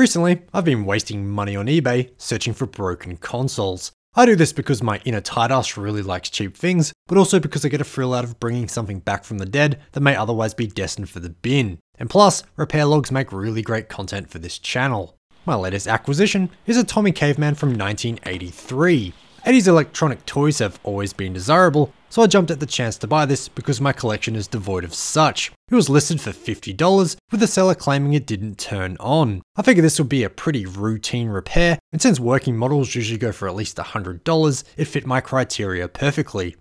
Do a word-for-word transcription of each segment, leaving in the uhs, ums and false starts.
Recently, I've been wasting money on eBay searching for broken consoles. I do this because my inner tight ass really likes cheap things, but also because I get a thrill out of bringing something back from the dead that may otherwise be destined for the bin. And plus, repair logs make really great content for this channel. My latest acquisition is a Tomy Caveman from nineteen eighty-three. eighties electronic toys have always been desirable, so I jumped at the chance to buy this because my collection is devoid of such. It was listed for fifty dollars, with the seller claiming it didn't turn on. I figure this would be a pretty routine repair, and since working models usually go for at least one hundred dollars, it fit my criteria perfectly.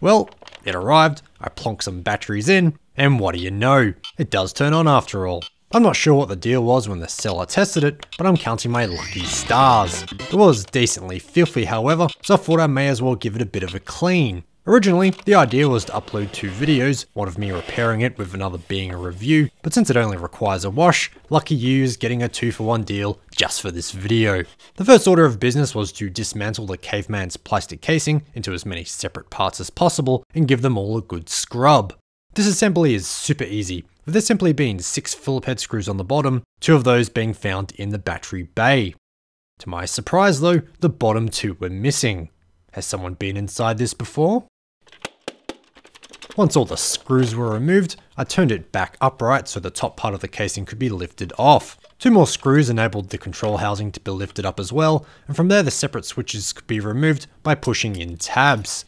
Well, it arrived, I plonked some batteries in, and what do you know? It does turn on after all. I'm not sure what the deal was when the seller tested it, but I'm counting my lucky stars. It was decently filthy however, so I thought I may as well give it a bit of a clean. Originally, the idea was to upload two videos, one of me repairing it with another being a review, but since it only requires a wash, lucky you is getting a two for one deal just for this video. The first order of business was to dismantle the Caveman's plastic casing into as many separate parts as possible and give them all a good scrub. Disassembly is super easy, with there simply being six Phillips head screws on the bottom, two of those being found in the battery bay. To my surprise though, the bottom two were missing. Has someone been inside this before? Once all the screws were removed, I turned it back upright so the top part of the casing could be lifted off. Two more screws enabled the control housing to be lifted up as well, and from there the separate switches could be removed by pushing in tabs.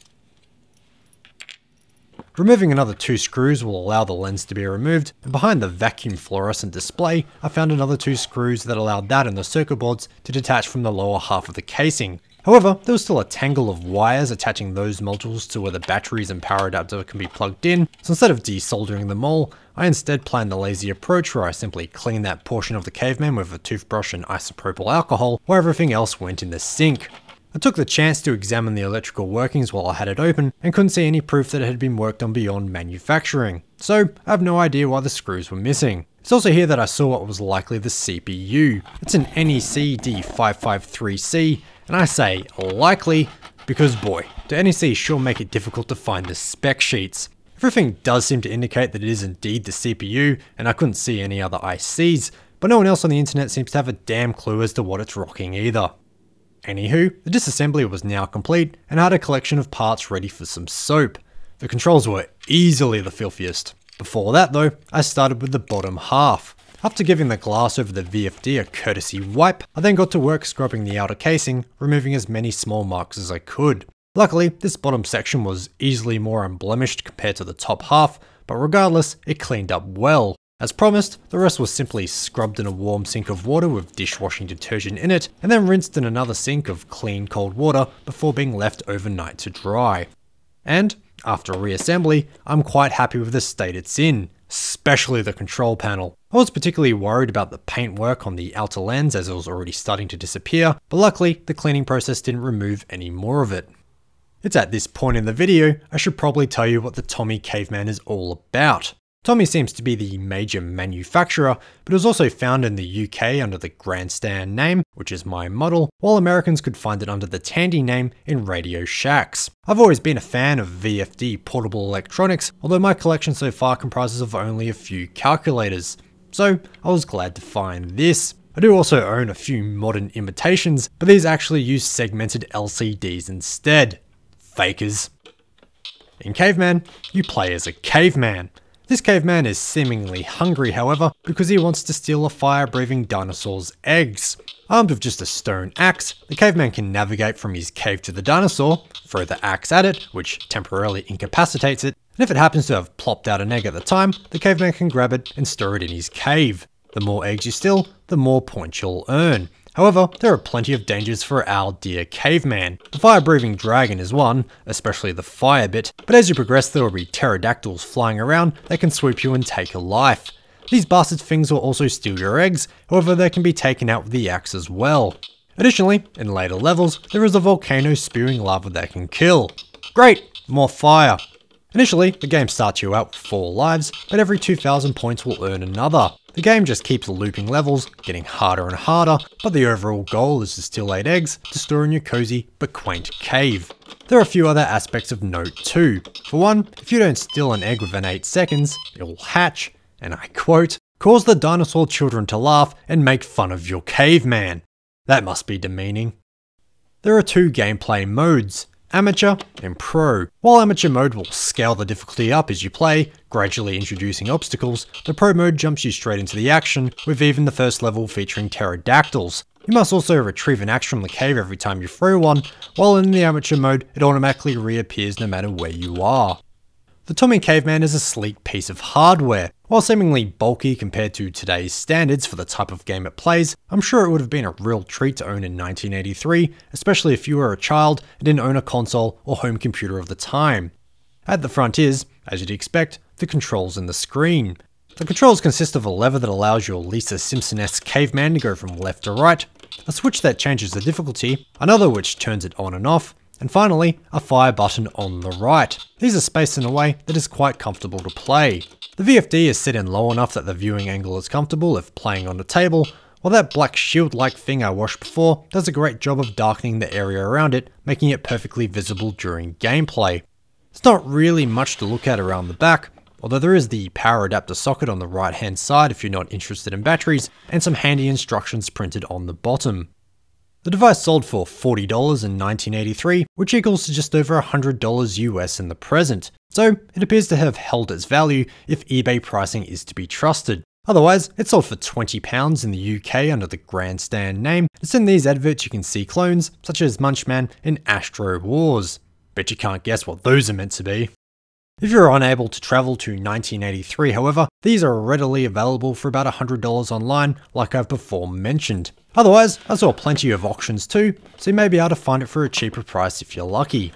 Removing another two screws will allow the lens to be removed, and behind the vacuum fluorescent display, I found another two screws that allowed that and the circuit boards to detach from the lower half of the casing. However, there was still a tangle of wires attaching those modules to where the batteries and power adapter can be plugged in, so instead of desoldering them all, I instead planned the lazy approach where I simply cleaned that portion of the Caveman with a toothbrush and isopropyl alcohol, where everything else went in the sink. I took the chance to examine the electrical workings while I had it open, and couldn't see any proof that it had been worked on beyond manufacturing, so I have no idea why the screws were missing. It's also here that I saw what was likely the C P U. It's an N E C D five five three C, and I say likely because boy, do N E C sure make it difficult to find the spec sheets. Everything does seem to indicate that it is indeed the C P U, and I couldn't see any other I Cs, but no one else on the internet seems to have a damn clue as to what it's rocking either. Anywho, the disassembly was now complete, and I had a collection of parts ready for some soap. The controls were easily the filthiest. Before that though, I started with the bottom half. After giving the glass over the V F D a courtesy wipe, I then got to work scrubbing the outer casing, removing as many small marks as I could. Luckily, this bottom section was easily more unblemished compared to the top half, but regardless, it cleaned up well. As promised, the rest was simply scrubbed in a warm sink of water with dishwashing detergent in it, and then rinsed in another sink of clean cold water before being left overnight to dry. And after reassembly, I'm quite happy with the state it's in, especially the control panel. I was particularly worried about the paintwork on the outer lens as it was already starting to disappear, but luckily the cleaning process didn't remove any more of it. It's at this point in the video, I should probably tell you what the Tomy Caveman is all about. Tomy seems to be the major manufacturer, but it was also found in the U K under the Grandstand name, which is my model, while Americans could find it under the Tandy name in Radio Shacks. I've always been a fan of V F D portable electronics, although my collection so far comprises of only a few calculators, so I was glad to find this. I do also own a few modern imitations, but these actually use segmented L C Ds instead. Fakers. In Caveman, you play as a caveman. This caveman is seemingly hungry however, because he wants to steal a fire-breathing dinosaur's eggs. Armed with just a stone axe, the caveman can navigate from his cave to the dinosaur, throw the axe at it, which temporarily incapacitates it, and if it happens to have plopped out an egg at the time, the caveman can grab it and store it in his cave. The more eggs you steal, the more points you'll earn. However, there are plenty of dangers for our dear caveman. The fire-breathing dragon is one, especially the fire bit, but as you progress there will be pterodactyls flying around that can swoop you and take a life. These bastard things will also steal your eggs, however they can be taken out with the axe as well. Additionally, in later levels, there is a volcano spewing lava that can kill. Great! More fire! Initially, the game starts you out with four lives, but every two thousand points will earn another. The game just keeps looping levels, getting harder and harder, but the overall goal is to steal eight eggs to store in your cozy but quaint cave. There are a few other aspects of note too. For one, if you don't steal an egg within eight seconds, it will hatch, and I quote, cause the dinosaur children to laugh and make fun of your caveman. That must be demeaning. There are two gameplay modes, Amateur and Pro. While Amateur mode will scale the difficulty up as you play, gradually introducing obstacles, the Pro mode jumps you straight into the action, with even the first level featuring pterodactyls. You must also retrieve an axe from the cave every time you throw one, while in the Amateur mode it automatically reappears no matter where you are. The Tomy Caveman is a sleek piece of hardware. While seemingly bulky compared to today's standards for the type of game it plays, I'm sure it would have been a real treat to own in nineteen eighty-three, especially if you were a child and didn't own a console or home computer of the time. At the front is, as you'd expect, the controls and the screen. The controls consist of a lever that allows your Lisa Simpson-esque caveman to go from left to right, a switch that changes the difficulty, another which turns it on and off, and finally, a fire button on the right. These are spaced in a way that is quite comfortable to play. The V F D is set in low enough that the viewing angle is comfortable if playing on the table, while that black shield-like thing I washed before does a great job of darkening the area around it, making it perfectly visible during gameplay. There's not really much to look at around the back, although there is the power adapter socket on the right-hand side if you're not interested in batteries, and some handy instructions printed on the bottom. The device sold for forty dollars in nineteen eighty-three, which equals to just over one hundred dollars U S in the present, so it appears to have held its value if eBay pricing is to be trusted. Otherwise, it sold for twenty pounds in the U K under the Grandstand name. It's in these adverts you can see clones such as Munchman and Astro Wars. Bet you can't guess what those are meant to be. If you're unable to travel to nineteen eighty-three, however, these are readily available for about one hundred dollars online, like I've before mentioned. Otherwise, I saw plenty of auctions too, so you may be able to find it for a cheaper price if you're lucky.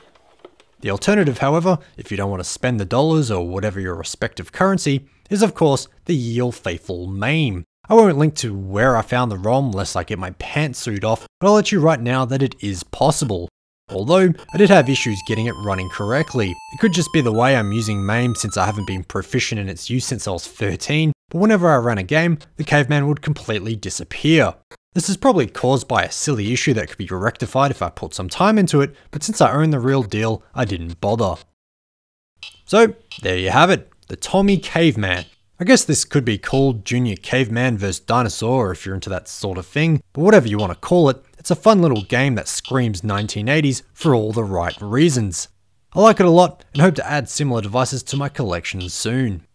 The alternative, however, if you don't want to spend the dollars or whatever your respective currency, is of course the ye olde faithful MAME. I won't link to where I found the ROM lest I get my pantsuit off, but I'll let you right now that it is possible. Although, I did have issues getting it running correctly. It could just be the way I'm using MAME since I haven't been proficient in its use since I was thirteen, but whenever I ran a game, the caveman would completely disappear. This is probably caused by a silly issue that could be rectified if I put some time into it, but since I own the real deal, I didn't bother. So, there you have it, the Tomy Caveman. I guess this could be called Junior Caveman versus Dinosaur if you're into that sort of thing, but whatever you want to call it, it's a fun little game that screams nineteen eighties for all the right reasons. I like it a lot and hope to add similar devices to my collection soon.